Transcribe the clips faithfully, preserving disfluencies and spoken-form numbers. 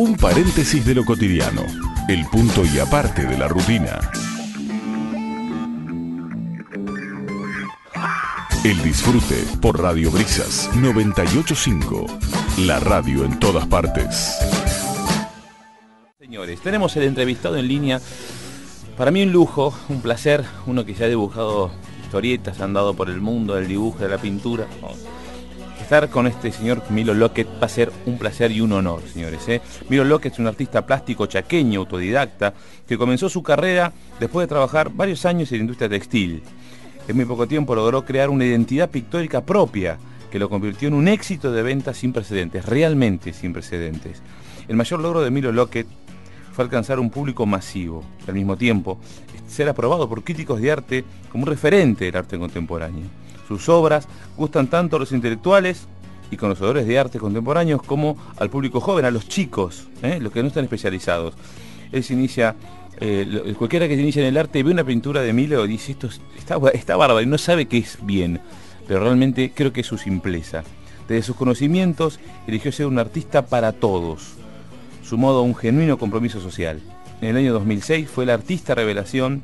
Un paréntesis de lo cotidiano, el punto y aparte de la rutina. El disfrute por Radio Brisas noventa y ocho punto cinco, la radio en todas partes. Señores, tenemos el entrevistado en línea. Para mí un lujo, un placer, uno que se ha dibujado historietas, ha andado por el mundo del dibujo, de la pintura. Estar con este señor Milo Lockett va a ser un placer y un honor, señores. ¿eh? Milo Lockett es un artista plástico chaqueño, autodidacta, que comenzó su carrera después de trabajar varios años en la industria textil. En muy poco tiempo logró crear una identidad pictórica propia que lo convirtió en un éxito de ventas sin precedentes, realmente sin precedentes. El mayor logro de Milo Lockett fue alcanzar un público masivo y al mismo tiempo ser aprobado por críticos de arte como un referente del arte contemporáneo. Sus obras gustan tanto a los intelectuales y conocedores de arte contemporáneos como al público joven, a los chicos, ¿eh? los que no están especializados. Él se inicia... Eh, cualquiera que se inicia en el arte ve una pintura de Milo y dice, esto está, está bárbaro, y no sabe qué es bien, pero realmente creo que es su simpleza. Desde sus conocimientos eligió ser un artista para todos, sumado a un genuino compromiso social. En el año dos mil seis fue el artista revelación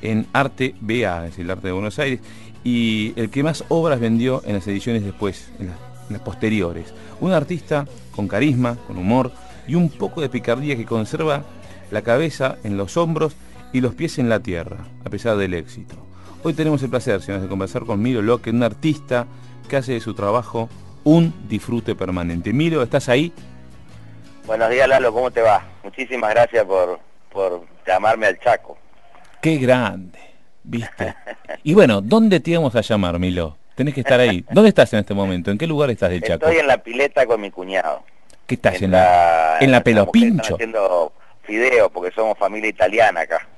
en Arte B A, es el arte de Buenos Aires, y el que más obras vendió en las ediciones después, en las, en las posteriores. Un artista con carisma, con humor y un poco de picardía que conserva la cabeza en los hombros y los pies en la tierra, a pesar del éxito. Hoy tenemos el placer, señores, de conversar con Milo Lockett, un artista que hace de su trabajo un disfrute permanente. Milo, ¿estás ahí? Buenos días, Lalo, ¿cómo te va? Muchísimas gracias por, por llamarme al Chaco. Qué grande, ¿viste? Y bueno, ¿dónde te íbamos a llamar, Milo? Tenés que estar ahí. ¿Dónde estás en este momento? ¿En qué lugar estás del Chaco? Estoy en la pileta con mi cuñado. ¿Qué estás? ¿En, en la, en la pelopincho? Video, porque somos familia italiana acá.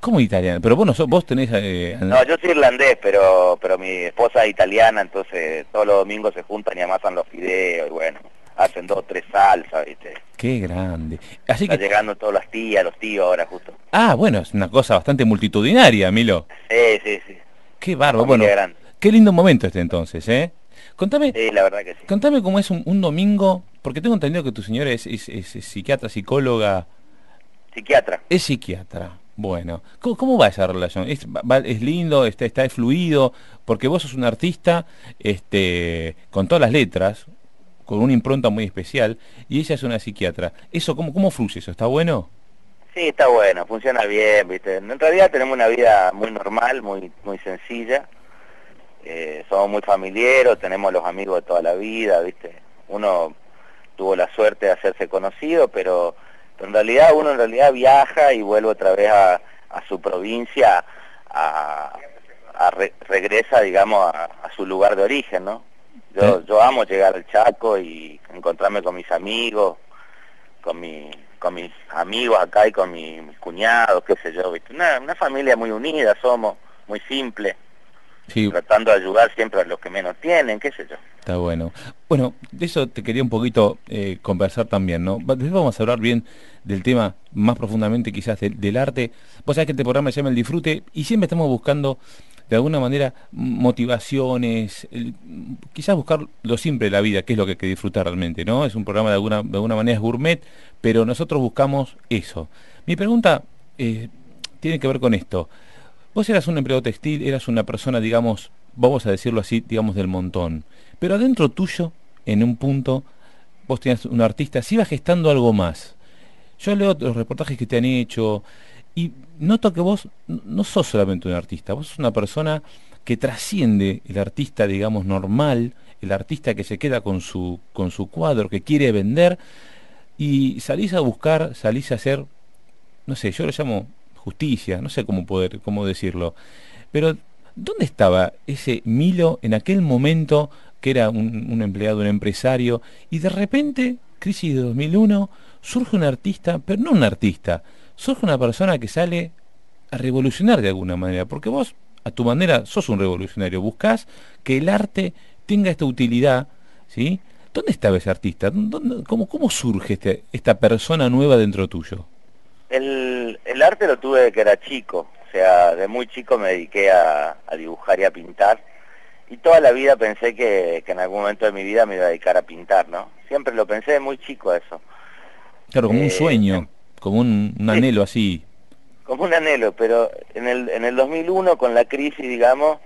¿Cómo italiana? Pero vos no sos, vos tenés... Eh... No, yo soy irlandés, pero pero mi esposa es italiana, entonces todos los domingos se juntan y amasan los fideos, y bueno, hacen dos, tres salsas, ¿viste? Qué grande. Así Está que... llegando todas las tías, los tíos ahora justo. Ah, bueno, es una cosa bastante multitudinaria, Milo. Sí, sí, sí. Qué bárbaro, bueno. Grande. Qué lindo momento este entonces, ¿eh? Contame, sí, la verdad que sí. Contame cómo es un, un domingo, porque tengo entendido que tu señora es, es, es, es psiquiatra, psicóloga... Psiquiatra. Es psiquiatra. Bueno, ¿cómo, cómo va esa relación? ¿Es, va, es lindo? ¿Está, está fluido? Porque vos sos un artista este, con todas las letras, con una impronta muy especial, y ella es una psiquiatra. Eso, ¿cómo, cómo fluye eso? ¿Está bueno? Sí, está bueno, funciona bien, ¿viste? En realidad tenemos una vida muy normal, muy, muy sencilla. Eh, somos muy familiares, tenemos los amigos de toda la vida, ¿viste? Uno tuvo la suerte de hacerse conocido, pero... Pero en realidad uno en realidad viaja y vuelve otra vez a, a su provincia, a, a re, regresa, digamos, a, a su lugar de origen, ¿no? Yo, yo amo llegar al Chaco y encontrarme con mis amigos, con, mi, con mis amigos acá y con mi, mis cuñados, qué sé yo, ¿viste? Una, una familia muy unida somos, muy simple. Sí. Tratando de ayudar siempre a los que menos tienen, qué sé yo. Está bueno. Bueno, de eso te quería un poquito eh, conversar también, ¿no? Después vamos a hablar bien del tema más profundamente quizás de, del arte. Vos sabés que este programa se llama El Disfrute y siempre estamos buscando de alguna manera motivaciones, el, quizás buscar lo simple de la vida, que es lo que hay que disfrutar realmente, ¿no? Es un programa de alguna, de alguna manera es gourmet, pero nosotros buscamos eso. Mi pregunta eh, tiene que ver con esto. Vos eras un empleado textil, eras una persona, digamos, vamos a decirlo así, digamos, del montón. Pero adentro tuyo, en un punto, vos tenías un artista, se iba gestando algo más. Yo leo los reportajes que te han hecho y noto que vos no sos solamente un artista, vos sos una persona que trasciende el artista, digamos, normal, el artista que se queda con su, con su cuadro, que quiere vender, y salís a buscar, salís a hacer, no sé, yo lo llamo... justicia, no sé cómo poder, cómo decirlo, pero ¿dónde estaba ese Milo en aquel momento que era un, un empleado, un empresario, y de repente, crisis de dos mil uno, surge un artista, pero no un artista, surge una persona que sale a revolucionar de alguna manera, porque vos, a tu manera, sos un revolucionario, buscás que el arte tenga esta utilidad, ¿sí? ¿Dónde estaba ese artista? ¿Dónde, cómo, cómo surge este, esta persona nueva dentro tuyo? El, el arte lo tuve desde que era chico, o sea, de muy chico me dediqué a, a dibujar y a pintar, y toda la vida pensé que, que en algún momento de mi vida me iba a dedicar a pintar, ¿no? Siempre lo pensé de muy chico eso, Claro, como eh, un sueño, como un, un anhelo así. Como un anhelo, pero en el, en el dos mil uno, con la crisis, digamos,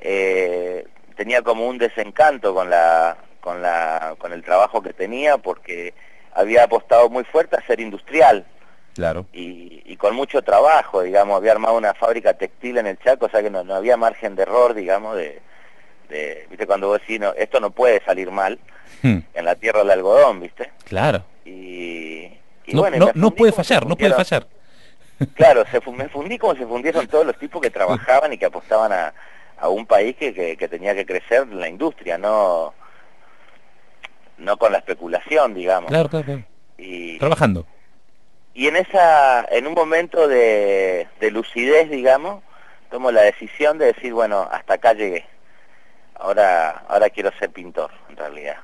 eh, tenía como un desencanto con la, con la, con el trabajo que tenía, porque había apostado muy fuerte a ser industrial. Claro. Y, y con mucho trabajo, digamos, había armado una fábrica textil en el Chaco, o sea que no, no había margen de error, digamos, de, de viste, cuando vos decís, no, esto no puede salir mal, hmm. en la tierra del algodón, viste. Claro. Y, y no, bueno, no, no puede fallar, no puede fallar. Claro, se fu me fundí como se fundieron todos los tipos que trabajaban y que apostaban a, a un país que, que, que tenía que crecer en la industria, no, no con la especulación, digamos. Claro, claro, claro. Y, trabajando. Y en esa, en un momento de, de lucidez, digamos, tomo la decisión de decir, bueno, hasta acá llegué. Ahora, ahora quiero ser pintor, en realidad.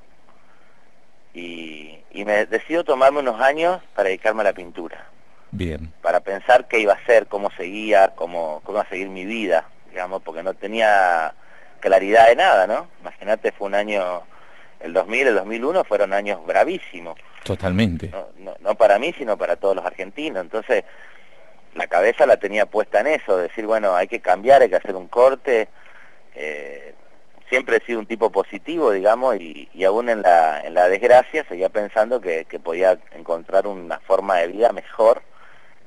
Y, y me decido tomarme unos años para dedicarme a la pintura. Bien. Para pensar qué iba a hacer, cómo seguía, cómo, cómo iba a seguir mi vida, digamos, porque no tenía claridad de nada, ¿no? Imagínate, fue un año, el dos mil, el dos mil uno fueron años bravísimos. Totalmente. No, no, no para mí, sino para todos los argentinos. Entonces, la cabeza la tenía puesta en eso, decir, bueno, hay que cambiar, hay que hacer un corte. Eh, siempre he sido un tipo positivo, digamos, y, y aún en la, en la desgracia seguía pensando que, que podía encontrar una forma de vida mejor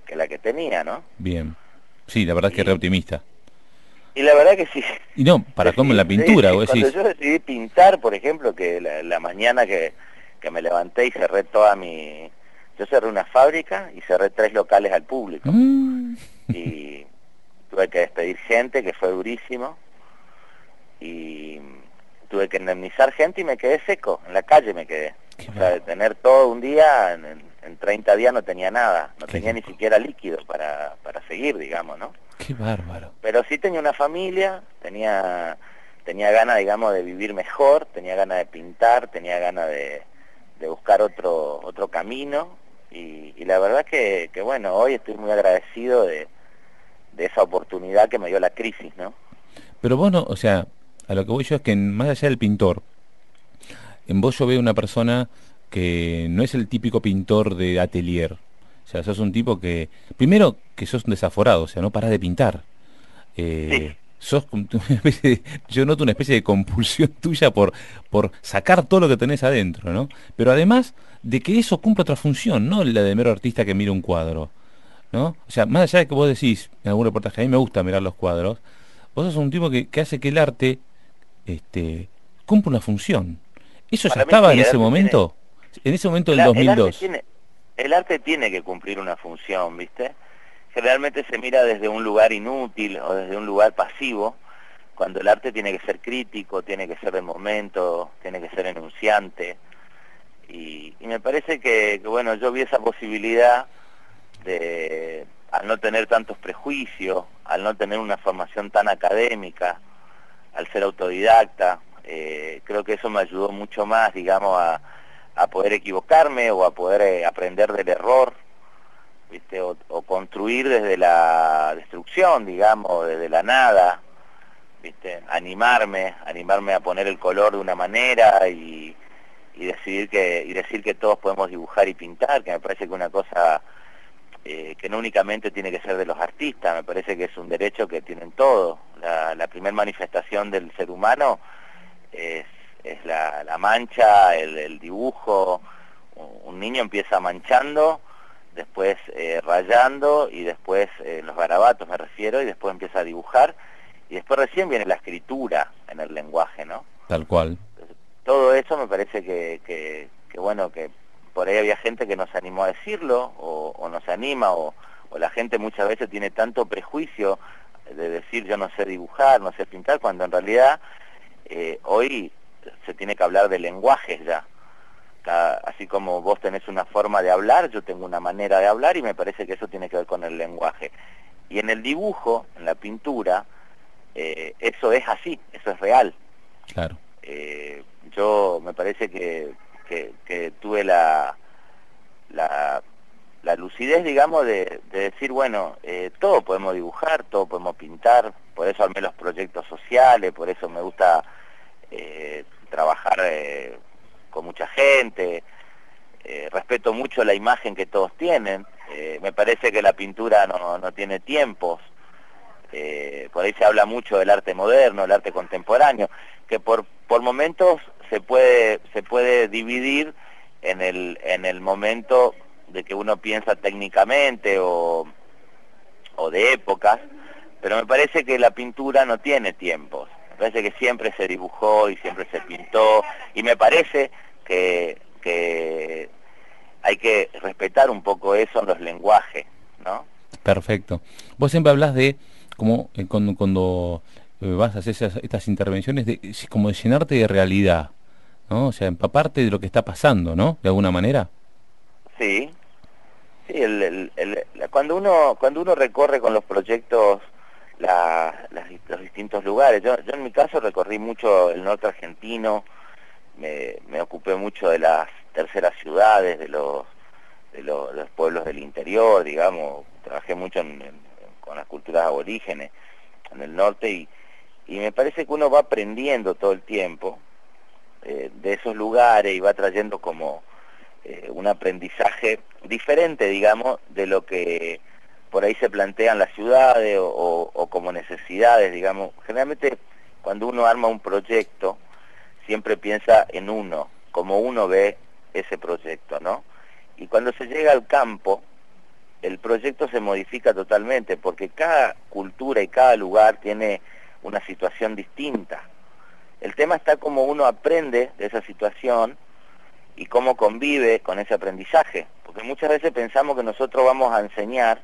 que la que tenía, ¿no? Bien. Sí, la verdad y, es que era optimista. Y la verdad que sí. Y no, para cómo la pintura, vos decís. Cuando yo decidí pintar, por ejemplo, que la, la mañana que... que me levanté y cerré toda mi... Yo cerré una fábrica y cerré tres locales al público. Mm. Y tuve que despedir gente, que fue durísimo. Y tuve que indemnizar gente y me quedé seco. En la calle me quedé. Qué o sea, de tener todo un día, en, en treinta días no tenía nada. No Qué tenía rico. Ni siquiera líquido para, para seguir, digamos, ¿no? Qué bárbaro. Pero sí tenía una familia, tenía, tenía ganas, digamos, de vivir mejor, tenía ganas de pintar, tenía ganas de... de buscar otro otro camino y, y la verdad que, que bueno, hoy estoy muy agradecido de, de esa oportunidad que me dio la crisis, ¿no? Pero vos no, o sea, a lo que voy yo es que más allá del pintor, en vos yo veo una persona que no es el típico pintor de atelier, o sea, sos un tipo que, primero, que sos un desaforado, o sea, no parás de pintar. Eh, sí. Sos una especie de, yo noto una especie de compulsión tuya por, por sacar todo lo que tenés adentro, ¿no? Pero además de que eso cumpla otra función, no la de mero artista que mira un cuadro, ¿no? O sea, más allá de que vos decís en algún reportaje, a mí me gusta mirar los cuadros, vos sos un tipo que, que hace que el arte este, cumpla una función. Eso ya estaba en ese momento, en ese momento del dos mil dos. El arte tiene que cumplir una función, ¿viste? Realmente se mira desde un lugar inútil o desde un lugar pasivo, cuando el arte tiene que ser crítico, tiene que ser del momento, tiene que ser enunciante. Y, y me parece que, que, bueno, yo vi esa posibilidad de, al no tener tantos prejuicios, al no tener una formación tan académica, al ser autodidacta, eh, creo que eso me ayudó mucho más, digamos, a, a poder equivocarme o a poder eh, aprender del error. ¿Viste? O, o construir desde la destrucción, digamos, desde la nada, ¿viste? Animarme, animarme a poner el color de una manera y, y decidir que y decir que todos podemos dibujar y pintar, que me parece que es una cosa eh, que no únicamente tiene que ser de los artistas, me parece que es un derecho que tienen todos. La, la primera manifestación del ser humano es, es la, la mancha, el, el dibujo. Un niño empieza manchando, después eh, rayando y después eh, los garabatos me refiero, y después empieza a dibujar y después recién viene la escritura en el lenguaje, ¿no? Tal cual. Todo eso me parece que, que, que bueno, que por ahí había gente que no se animó a decirlo o, o no se anima o, o la gente muchas veces tiene tanto prejuicio de decir yo no sé dibujar, no sé pintar, cuando en realidad eh, hoy se tiene que hablar de lenguajes ya. Así como vos tenés una forma de hablar, yo tengo una manera de hablar y me parece que eso tiene que ver con el lenguaje. Y en el dibujo, en la pintura, eh, eso es así, eso es real. Claro. Eh, yo me parece que, que, que tuve la, la, la lucidez, digamos, de, de decir, bueno, eh, todo podemos dibujar, todo podemos pintar, por eso armé los proyectos sociales, por eso me gusta eh, trabajar... Eh, con mucha gente, eh, respeto mucho la imagen que todos tienen, eh, me parece que la pintura no, no tiene tiempos, eh, por ahí se habla mucho del arte moderno, el arte contemporáneo, que por, por momentos se puede, se puede dividir en el, en el momento de que uno piensa técnicamente o, o de épocas, pero me parece que la pintura no tiene tiempos. Me parece que siempre se dibujó y siempre se pintó, y me parece que, que hay que respetar un poco eso en los lenguajes, ¿no? Perfecto. Vos siempre hablas de, como cuando, cuando vas a hacer esas, estas intervenciones, de como de llenarte de realidad, ¿no? O sea, empaparte de lo que está pasando, ¿no? De alguna manera. Sí. Sí, el, el, el, cuando uno, cuando uno recorre con los proyectos La, las, los distintos lugares, yo, yo en mi caso recorrí mucho el norte argentino, me, me ocupé mucho de las terceras ciudades, de los, de los, los pueblos del interior, digamos, trabajé mucho en, en, con las culturas aborígenes en el norte, y, y me parece que uno va aprendiendo todo el tiempo eh, de esos lugares y va trayendo como eh, un aprendizaje diferente, digamos, de lo que por ahí se plantean las ciudades o, o, o como necesidades, digamos. Generalmente cuando uno arma un proyecto siempre piensa en uno, como uno ve ese proyecto, ¿no? Y cuando se llega al campo, el proyecto se modifica totalmente, porque cada cultura y cada lugar tiene una situación distinta. El tema está como uno aprende de esa situación y cómo convive con ese aprendizaje, porque muchas veces pensamos que nosotros vamos a enseñar,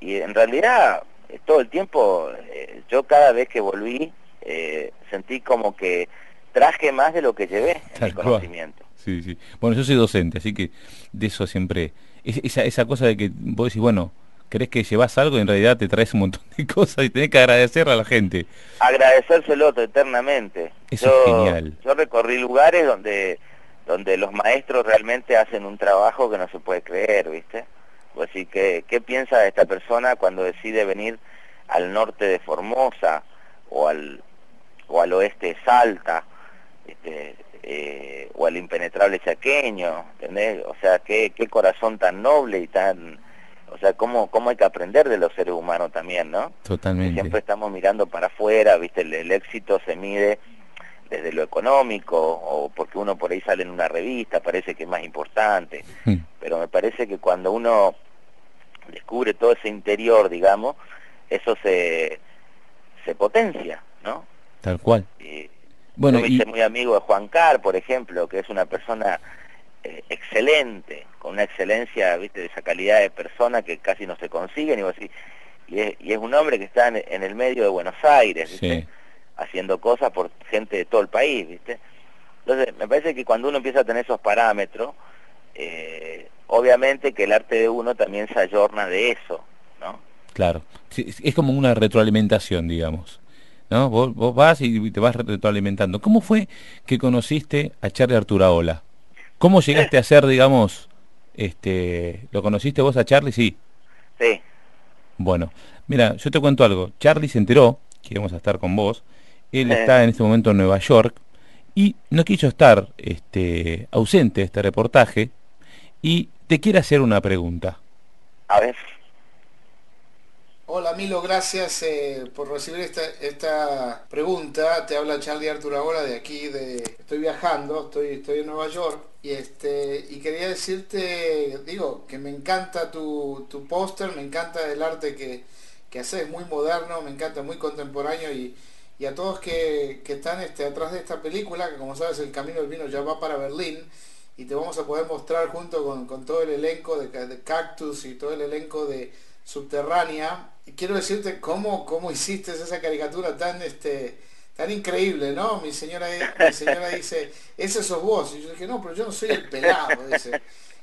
y en realidad, todo el tiempo, eh, yo cada vez que volví, eh, sentí como que traje más de lo que llevé en mi conocimiento. Sí, sí. Bueno, yo soy docente, así que de eso siempre... Es, esa, esa cosa de que vos decís, bueno, crees que llevas algo y en realidad te traes un montón de cosas y tenés que agradecer a la gente. Agradecérselo eternamente. Eso yo, es genial. Yo recorrí lugares donde, donde los maestros realmente hacen un trabajo que no se puede creer, ¿viste? Así que, ¿qué piensa esta persona cuando decide venir al norte de Formosa o al, o al oeste de Salta, este, eh, o al impenetrable chaqueño? ¿Entendés? O sea, ¿qué, qué corazón tan noble y tan... O sea, ¿cómo, cómo hay que aprender de los seres humanos también, ¿no? Totalmente. Siempre estamos mirando para afuera, ¿viste? El, el éxito se mide desde lo económico, o porque uno por ahí sale en una revista, parece que es más importante. Mm. Pero me parece que cuando uno descubre todo ese interior, digamos, eso se, se potencia, ¿no? Tal cual. Y, bueno, yo me y... hice muy amigo de Juan Carr, por ejemplo, que es una persona eh, excelente, con una excelencia, viste, de esa calidad de persona que casi no se consiguen, y vos decís, y es, y es un hombre que está en, en el medio de Buenos Aires, ¿viste? Sí. Haciendo cosas por gente de todo el país, ¿viste? Entonces, me parece que cuando uno empieza a tener esos parámetros, eh, obviamente que el arte de uno también se ayorna de eso, ¿no? Claro, sí, es como una retroalimentación, digamos, ¿no? Vos, vos vas y te vas retroalimentando. ¿Cómo fue que conociste a Charlie Artuagola? ¿Cómo llegaste a ser, digamos, este, lo conociste vos a Charlie? Sí. Sí. Bueno, mira, yo te cuento algo. Charlie se enteró que íbamos a estar con vos. Él eh. está en este momento en Nueva York y no quiso estar este, ausente de este reportaje, y te quiere hacer una pregunta. A ver. Hola Milo, gracias eh, por recibir esta, esta pregunta. Te habla Charlie Artuagola de aquí, de estoy viajando, estoy, estoy en Nueva York, y este y quería decirte, digo, que me encanta tu, tu póster, me encanta el arte que, que haces, muy moderno, me encanta, muy contemporáneo, y y a todos que, que están este, atrás de esta película, que como sabes el Camino del Vino ya va para Berlín, y te vamos a poder mostrar junto con, con todo el elenco de, de Cactus y todo el elenco de Subterránea. Y quiero decirte cómo, cómo hiciste esa caricatura tan este tan increíble, ¿no? Mi señora, mi señora dice, ese sos vos, y yo dije, no, pero yo no soy el pelado, dice.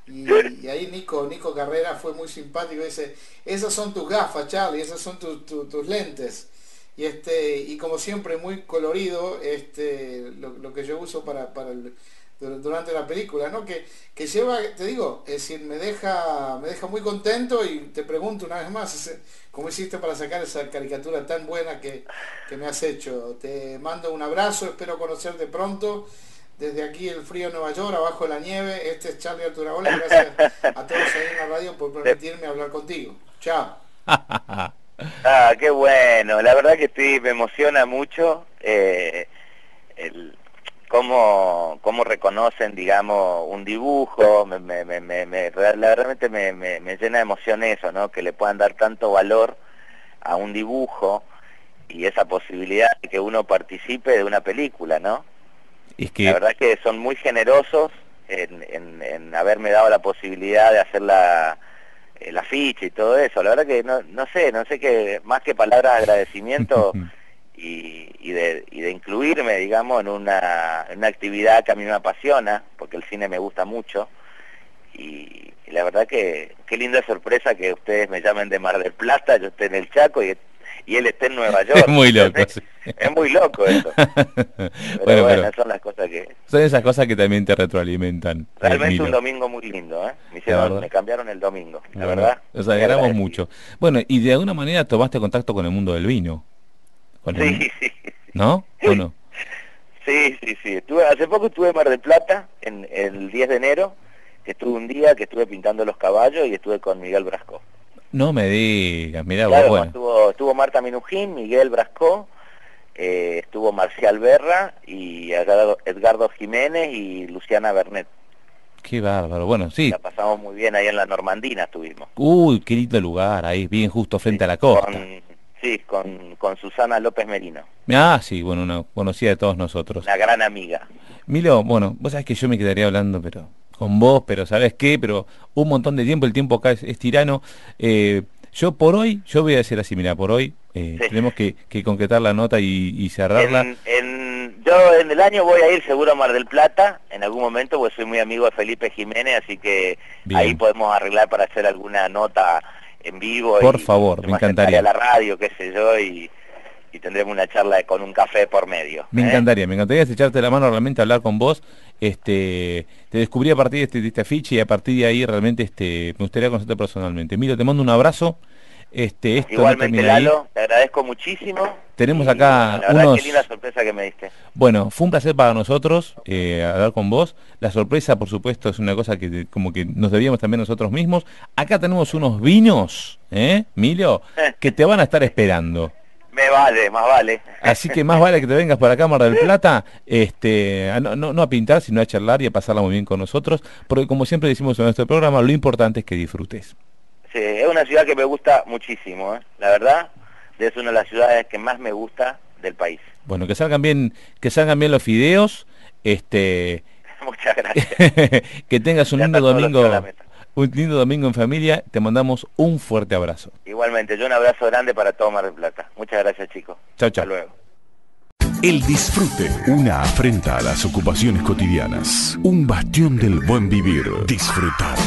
Y, y ahí Nico, Nico Carrera fue muy simpático, dice, esas son tus gafas, Charlie, esas son tu, tu, tus lentes. Y este y como siempre muy colorido este lo, lo que yo uso para, para el, durante la película, ¿no? Que, que lleva, te digo, es decir, me deja me deja muy contento, y te pregunto una vez más, ¿cómo hiciste para sacar esa caricatura tan buena que, que me has hecho? Te mando un abrazo, espero conocerte pronto. desde aquí el frío Nueva York, abajo de la nieve. Este es Charlie Artuagola. Gracias a todos ahí en la radio por permitirme hablar contigo. Chao. Ah, qué bueno. La verdad que estoy, me emociona mucho eh, el, cómo, cómo reconocen, digamos, un dibujo. Me, me, me, me, me, realmente me, me, me llena de emoción eso, ¿no? Que le puedan dar tanto valor a un dibujo y esa posibilidad de que uno participe de una película, ¿no? Es que... La verdad que son muy generosos en, en, en haberme dado la posibilidad de hacer la... el afiche y todo eso. La verdad que no, no sé, no sé qué, más que palabras de agradecimiento y, y, de, y de incluirme, digamos, en una, en una actividad que a mí me apasiona, porque el cine me gusta mucho, y, y la verdad que qué linda sorpresa que ustedes me llamen de Mar del Plata, yo esté en el Chaco y, y él esté en Nueva York. Es muy loco. Entonces, sí. Es muy loco eso. Pero bueno, bueno pero son las cosas que... Son esas cosas que también te retroalimentan. Realmente un domingo muy lindo, ¿eh? Me, hicieron, me cambiaron el domingo, la, la verdad. Nos alegramos mucho. Bueno, y de alguna manera tomaste contacto con el mundo del vino. Con sí, el... sí. ¿No? ¿O no? Sí, sí, sí. Estuve, hace poco estuve en Mar del Plata, en, el diez de enero, que estuve un día, que estuve pintando los caballos y estuve con Miguel Brascó. No me digas, mirá, claro, bueno. Estuvo, estuvo Marta Minujín, Miguel Brascó, eh, estuvo Marcial Berra y Edgardo, Edgardo Giménez y Luciana Bernet. Qué bárbaro, bueno, sí. La pasamos muy bien ahí en la Normandina estuvimos. Uy, qué lindo lugar, ahí bien justo frente sí, a la costa. Con, sí, con, con Susana López Merino. Ah, sí, bueno, una conocida de todos nosotros. Una gran amiga. Milo, bueno, vos sabés que yo me quedaría hablando, pero... con vos, pero ¿sabés qué? Pero un montón de tiempo, el tiempo acá es, es tirano. Eh, yo por hoy, yo voy a decir así, mira, por hoy eh, sí. tenemos que, que concretar la nota y, y cerrarla. En, en, yo en el año voy a ir seguro a Mar del Plata, en algún momento, porque soy muy amigo de Felipe Jiménez, así que bien. Ahí podemos arreglar para hacer alguna nota en vivo. Por y, favor, me encantaría. A la radio, qué sé yo, y... y tendremos una charla con un café por medio. Me ¿eh? encantaría, me encantaría echarte la mano, realmente hablar con vos. Este, te descubrí a partir de este, de este afiche y a partir de ahí realmente este, me gustaría conocerte personalmente. Milo, te mando un abrazo. Este, esto Igualmente, no Lalo, ahí. Te agradezco muchísimo. Tenemos y, acá la verdad, unos... qué linda sorpresa que me diste. Bueno, fue un placer para nosotros eh, hablar con vos. La sorpresa, por supuesto, es una cosa que como que nos debíamos también nosotros mismos. Acá tenemos unos vinos, ¿eh, Milo? Que te van a estar esperando. Me vale, más vale. Así que más vale que te vengas para acá, Mar del Plata, este, a, no, no a pintar, sino a charlar y a pasarla muy bien con nosotros, porque como siempre decimos en nuestro programa, lo importante es que disfrutes. Sí, es una ciudad que me gusta muchísimo, ¿eh? La verdad, es una de las ciudades que más me gusta del país. Bueno, que salgan bien, que salgan bien los fideos, este, muchas gracias. Que tengas un ya lindo domingo. Un lindo domingo en familia, te mandamos un fuerte abrazo. Igualmente, yo un abrazo grande para todo Mar del Plata. Muchas gracias, chicos. Chao, chao. Hasta luego. El disfrute, una afrenta a las ocupaciones cotidianas. Un bastión del buen vivir. Disfrutar.